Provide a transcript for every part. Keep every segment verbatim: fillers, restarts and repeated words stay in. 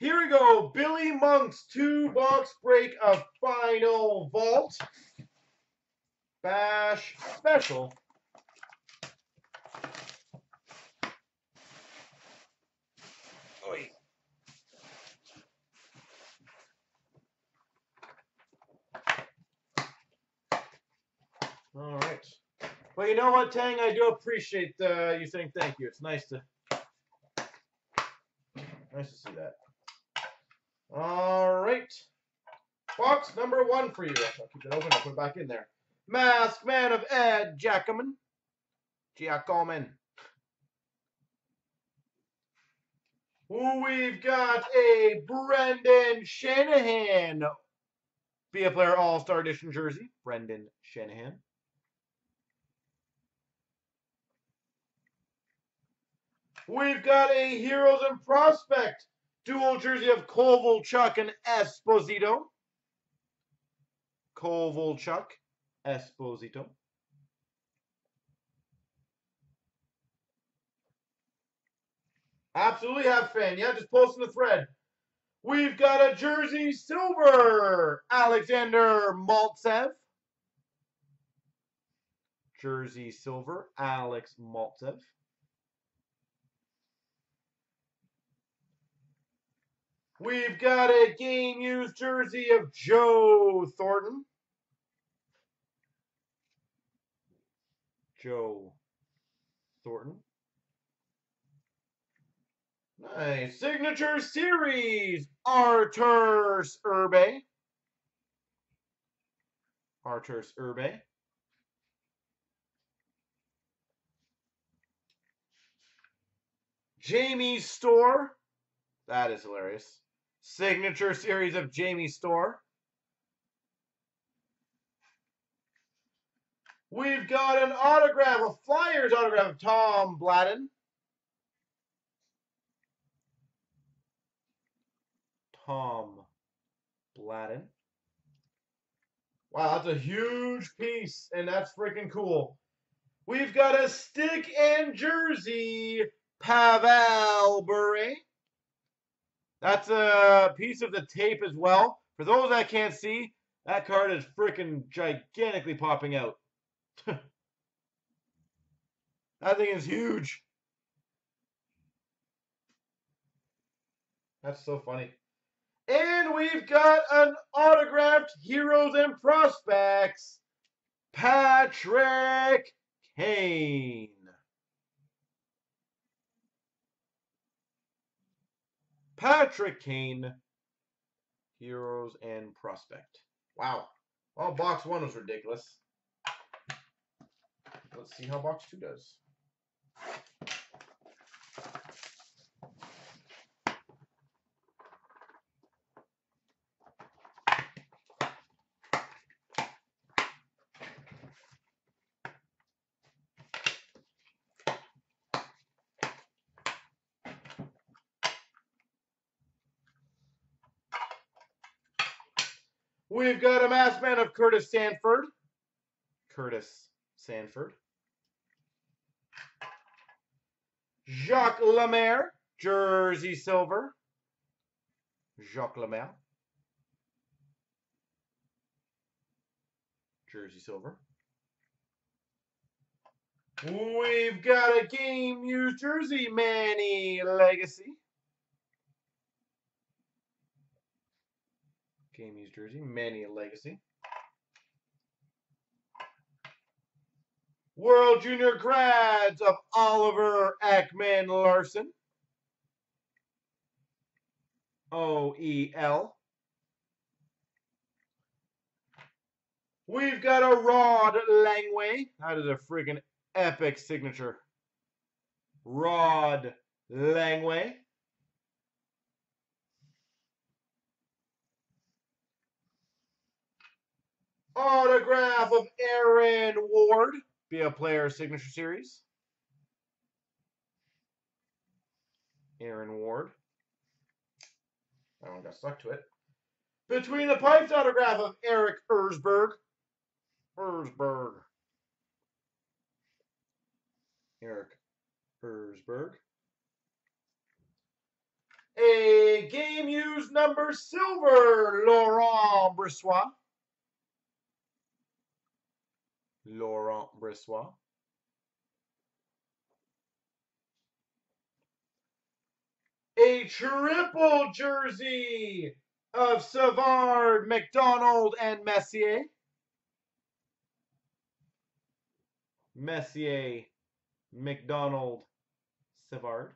Here we go, Billy Monk's two-box break of Final Vault. Bash Special. Oi. All right. Well, you know what, Tang? I do appreciate uh, you saying thank you. It's nice to, nice to see that. All right. Box number one for you. I'll keep it open. I'll put it back in there. Masked Man of Ed Giacomin. Giacomin. We've got a Brendan Shanahan. Be a Player All-Star Edition jersey. Brendan Shanahan. We've got a Heroes and Prospect. Dual jersey of Kovalchuk and Esposito. Kovalchuk, Esposito. Absolutely have fan. Yeah, just post in the thread. We've got a jersey silver. Alexander Maltsev. Jersey silver. Alex Maltsev. We've got a game-used jersey of Joe Thornton. Joe Thornton. Nice. Signature series, Arturs Irbe. Arturs Irbe. Jamie Storr. That is hilarious. Signature series of Jamie Storr. We've got an autograph, a Flyers autograph of Tom Bladon. Tom Bladon. Wow, that's a huge piece, and that's freaking cool. We've got a stick and jersey, Pavel Bure. That's a piece of the tape as well. For those that can't see, that card is freaking gigantically popping out. That thing is huge. That's so funny. And we've got an autographed Heroes and Prospects, Patrick Kane. Patrick Kane, Heroes and Prospect. Wow. Well, box one was ridiculous. Let's see how box two does. We've got a Masked Man of Curtis Sanford. Curtis Sanford. Jacques Lemaire, jersey silver. Jacques Lemaire. Jersey silver. We've got a game used jersey, Manny Legace. Game-used jersey, Manny Legace. World Junior grads of Oliver Ekman-Larsson. O E L. We've got a Rod Langway. That is a freaking epic signature. Rod Langway. Autograph of Aaron Ward, Be a Player signature series. Aaron Ward. That one got stuck to it. Between the Pipes autograph of Eric Ersberg. Ersberg. Eric Ersberg. A game used number silver, Laurent Brissois. Laurent Brissois. A triple jersey of Savard, McDonald, and Messier. Messier, McDonald, Savard.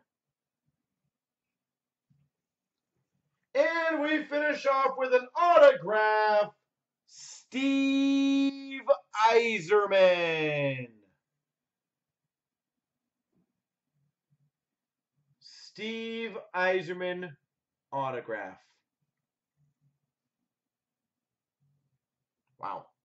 And we finish off with an autograph, Steve Yzerman. Steve Yzerman autograph. Wow.